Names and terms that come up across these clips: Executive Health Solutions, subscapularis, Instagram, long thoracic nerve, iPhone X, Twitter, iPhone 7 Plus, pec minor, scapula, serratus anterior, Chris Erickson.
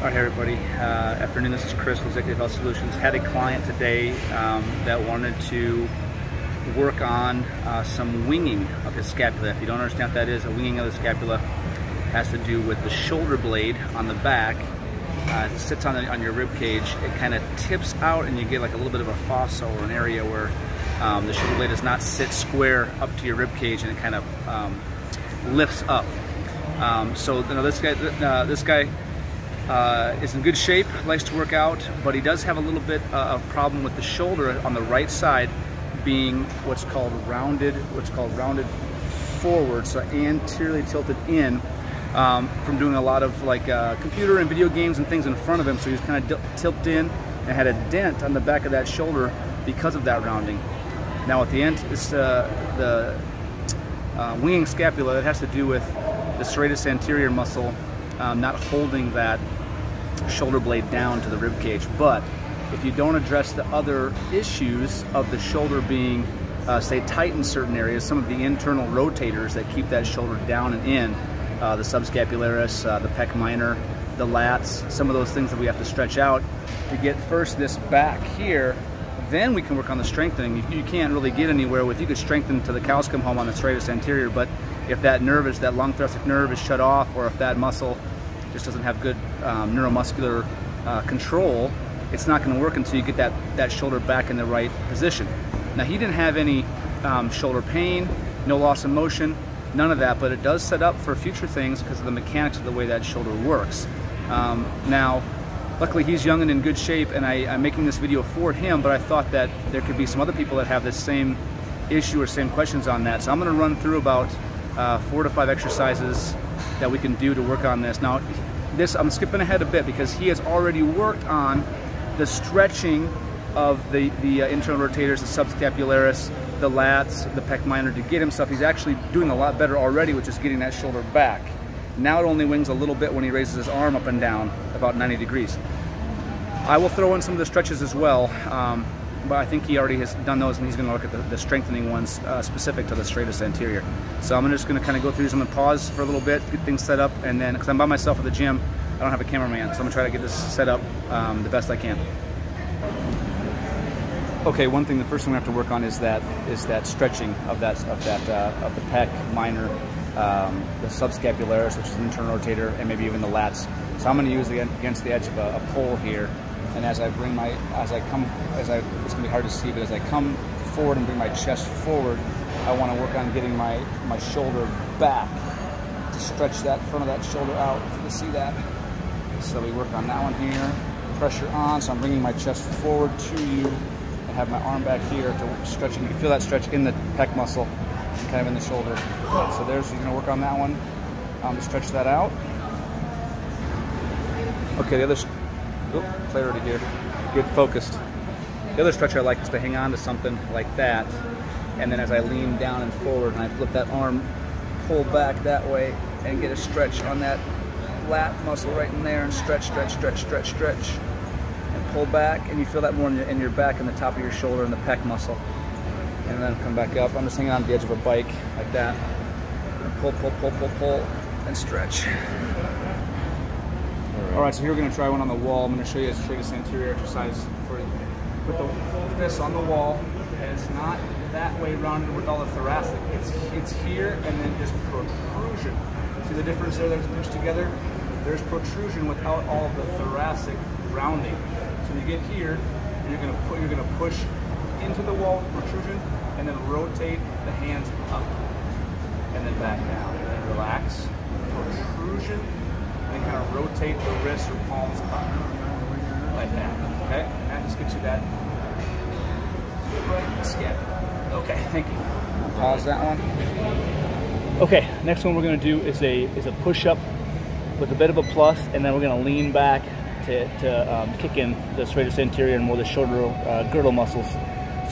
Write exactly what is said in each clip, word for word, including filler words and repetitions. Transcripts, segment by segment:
All right, everybody. Uh, afternoon, this is Chris with Executive Health Solutions. Had a client today um, that wanted to work on uh, some winging of his scapula. If you don't understand what that is, a winging of the scapula has to do with the shoulder blade on the back. Uh, it sits on, the, on your rib cage. It kind of tips out and you get like a little bit of a fossa or an area where um, the shoulder blade does not sit square up to your rib cage and it kind of um, lifts up. Um, so you know, this guy, uh, this guy Uh, is in good shape, likes to work out, but he does have a little bit uh, of problem with the shoulder on the right side being what's called rounded, what's called rounded forward, so anteriorly tilted in um, from doing a lot of like uh, computer and video games and things in front of him. So he was kind of tilted in and had a dent on the back of that shoulder because of that rounding. Now at the end, it's uh, the uh, winging scapula. It has to do with the serratus anterior muscle um, not holding that shoulder blade down to the rib cage. But if you don't address the other issues of the shoulder being uh, say tight in certain areas, some of the internal rotators that keep that shoulder down and in, uh, the subscapularis, uh, the pec minor, the lats, some of those things that we have to stretch out to get first this back here, then we can work on the strengthening. You, you can't really get anywhere with, you could strengthen till the cows come home on the serratus anterior, but if that nerve is, that long thoracic nerve is shut off, or if that muscle just doesn't have good um, neuromuscular uh, control, it's not going to work until you get that, that shoulder back in the right position. Now, he didn't have any um, shoulder pain, no loss of motion, none of that, but it does set up for future things because of the mechanics of the way that shoulder works. Um, now, luckily he's young and in good shape, and I, I'm making this video for him, but I thought that there could be some other people that have this same issue or same questions on that. So I'm going to run through about uh, four to five exercises that we can do to work on this. Now, this, I'm skipping ahead a bit because he has already worked on the stretching of the, the uh, internal rotators, the subscapularis, the lats, the pec minor to get himself. He's actually doing a lot better already, which is getting that shoulder back. Now it only wings a little bit when he raises his arm up and down about ninety degrees. I will throw in some of the stretches as well, um, but I think he already has done those, and he's gonna look at the, the strengthening ones uh, specific to the serratus anterior. So I'm just gonna kind of go through some and pause for a little bit, get things set up, and then, because I'm by myself at the gym, I don't have a cameraman, so I'm gonna try to get this set up um, the best I can. Okay, one thing, the first thing we have to work on is that is that stretching of that of that uh, of the pec minor, um, the subscapularis, which is an internal rotator, and maybe even the lats. So I'm gonna use the against the edge of a, a pole here. And as I bring my, as I come, as I, it's gonna be hard to see, but as I come forward and bring my chest forward, I wanna work on getting my, my shoulder back to stretch that front of that shoulder out, if you can see that. So we work on that one here. Pressure on, so I'm bringing my chest forward to you and have my arm back here to stretch. And you can feel that stretch in the pec muscle, kind of in the shoulder. So there's, you're gonna work on that one, um, to stretch that out. Okay, the other, oop, clarity here, get focused. The other stretch I like is to hang on to something like that, and then as I lean down and forward and I flip that arm, pull back that way and get a stretch on that lat muscle right in there, and stretch, stretch, stretch, stretch, stretch, and pull back, and you feel that more in your, in your back and the top of your shoulder and the pec muscle, and then come back up. I'm just hanging on to the edge of a bike like that, and pull, pull, pull, pull, pull, and stretch. All right, so here we're going to try one on the wall. I'm going to show you a serratus anterior exercise. For put the fist on the wall, and it's not that way rounded with all the thoracic. It's it's here, and then just protrusion. See the difference there? That's pushed together. There's protrusion without all the thoracic rounding. So you get here, and you're going to put you're going to push into the wall with protrusion, and then rotate the hands up, and then back down, and then relax. Protrusion. And kind of rotate the wrists or palms up like that, okay? And that just gets you that right scap. Okay, thank you. Pause that one. Okay, next one we're gonna do is a is a push-up with a bit of a plus, and then we're gonna lean back to, to um, kick in the serratus anterior and more the shoulder uh, girdle muscles.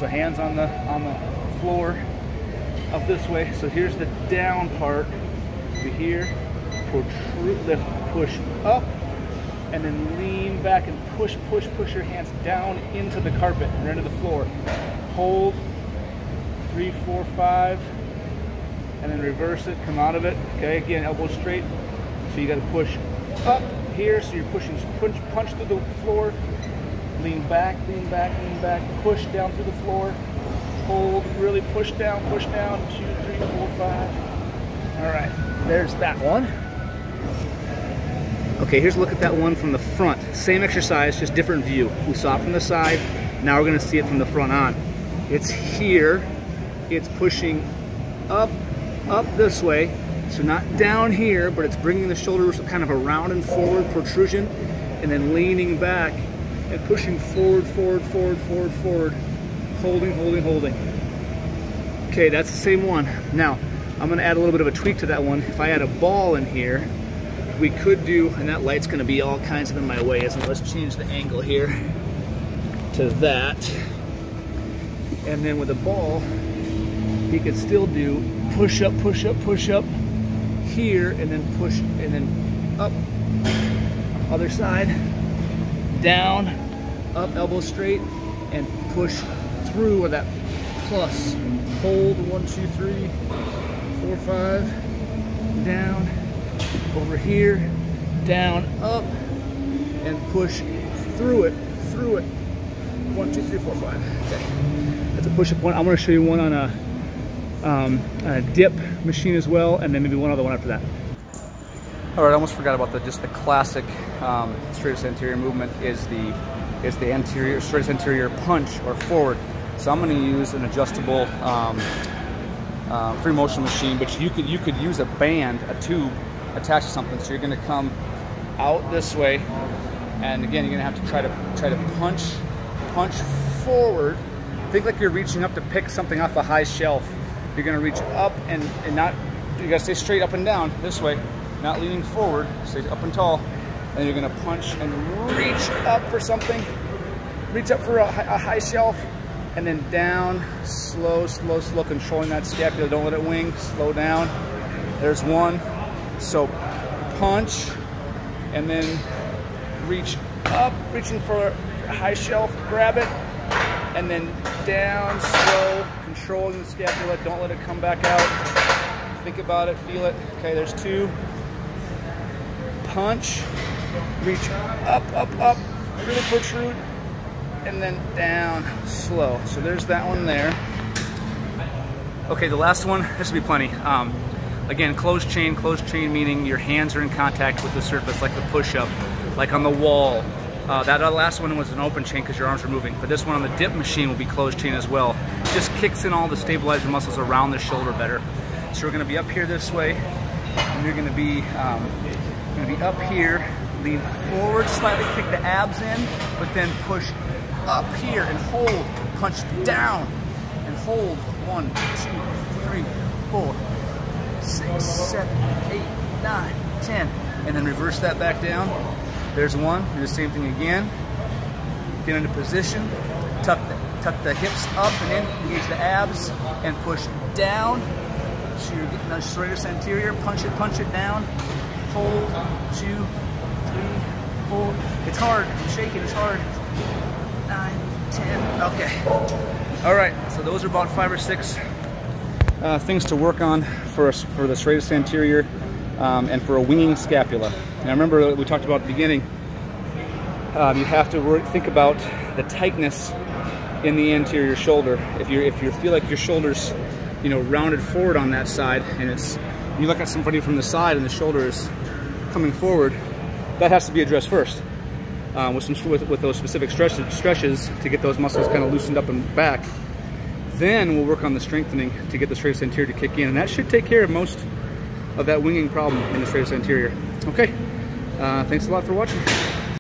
So hands on the, on the floor, up this way. So here's the down part to here. Protrude, lift, push up, and then lean back and push, push, push your hands down into the carpet or into the floor. Hold, three, four, five, and then reverse it, come out of it. Okay, again, elbow straight. So you gotta push up, here, so you're pushing punch, punch through the floor, lean back, lean back, lean back, push down through the floor, hold, really push down, push down, two, three, four, five. All right, there's that one. Okay, here's a look at that one from the front. Same exercise, just different view. We saw it from the side, now we're gonna see it from the front on. It's here, it's pushing up, up this way, so not down here, but it's bringing the shoulders kind of around and forward protrusion, and then leaning back and pushing forward, forward, forward, forward, forward, holding, holding, holding. Okay, that's the same one. Now, I'm gonna add a little bit of a tweak to that one. If I add a ball in here, we could do, and that light's gonna be all kinds of in my way, so let's change the angle here to that. And then with a ball, he could still do push up, push up, push up here, and then push, and then up, other side, down, up, elbow straight, and push through with that plus. Hold, one, two, three, four, five, down, over here, down, up, and push through it, through it. One, two, three, four, five. Okay. That's a push-up one. I'm gonna show you one on a, um, a dip machine as well, and then maybe one other one after that. All right, I almost forgot about the just the classic um, serratus anterior movement is the is the anterior serratus anterior punch or forward. So I'm gonna use an adjustable um, uh, free motion machine, but you could you could use a band, a tube, attached to something. So you're gonna come out this way, and again, you're gonna have to try to try to punch, punch forward. Think like you're reaching up to pick something off a high shelf. You're gonna reach up and, and not, you gotta stay straight up and down this way, not leaning forward, stay up and tall, and you're gonna punch and reach up for something, reach up for a, a high shelf, and then down, slow, slow, slow, controlling that scapula, don't let it wing, slow down. There's one. So punch and then reach up, reaching for a high shelf, grab it, and then down, slow, controlling the scapula, don't let it come back out. Think about it, feel it. Okay, there's two. Punch, reach up, up, up, really protrude, and then down, slow. So there's that one there. Okay, the last one, this will be plenty. Um, Again, closed chain, closed chain meaning your hands are in contact with the surface, like the push-up, like on the wall. Uh, that last one was an open chain because your arms were moving, but this one on the dip machine will be closed chain as well. Just kicks in all the stabilizing muscles around the shoulder better. So we're gonna be up here this way, and you're gonna be, um, you're gonna be up here, lean forward slightly, kick the abs in, but then push up here and hold, punch down, and hold, one, two, three, four, six, seven, eight, nine, ten, and then reverse that back down. There's one, do the same thing again. Get into position, tuck the, tuck the hips up and in, engage the abs, and push down. So you're getting the serratus anterior, punch it, punch it down, hold, two, three, four. It's hard, I'm shaking, it's hard. Nine, ten, okay. All right, so those are about five or six Uh, things to work on for us, for the serratus anterior um, and for a winging scapula. Now remember we talked about at the beginning, um, you have to work, think about the tightness in the anterior shoulder. If you if you feel like your shoulder's, you know, rounded forward on that side, and it's, you look at somebody from the side and the shoulder is coming forward, that has to be addressed first uh, with some with, with those specific stretches, stretches to get those muscles kind of loosened up and back. Then we'll work on the strengthening to get the serratus anterior to kick in, and that should take care of most of that winging problem in the serratus anterior. Okay, uh, thanks a lot for watching.